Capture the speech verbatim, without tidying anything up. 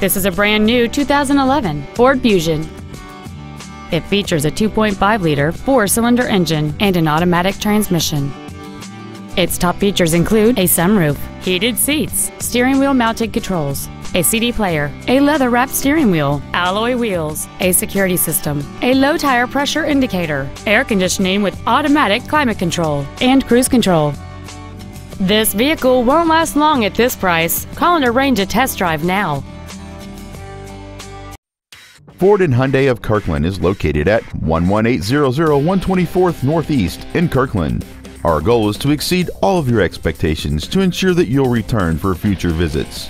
This is a brand new two thousand eleven Ford Fusion. It features a two point five liter four-cylinder engine and an automatic transmission. Its top features include a sunroof, heated seats, steering wheel mounted controls, a C D player, a leather-wrapped steering wheel, alloy wheels, a security system, a low tire pressure indicator, air conditioning with automatic climate control, and cruise control. This vehicle won't last long at this price. Call and arrange a test drive now. Ford and Hyundai of Kirkland is located at one one eight zero zero one twenty-fourth Northeast in Kirkland. Our goal is to exceed all of your expectations to ensure that you'll return for future visits.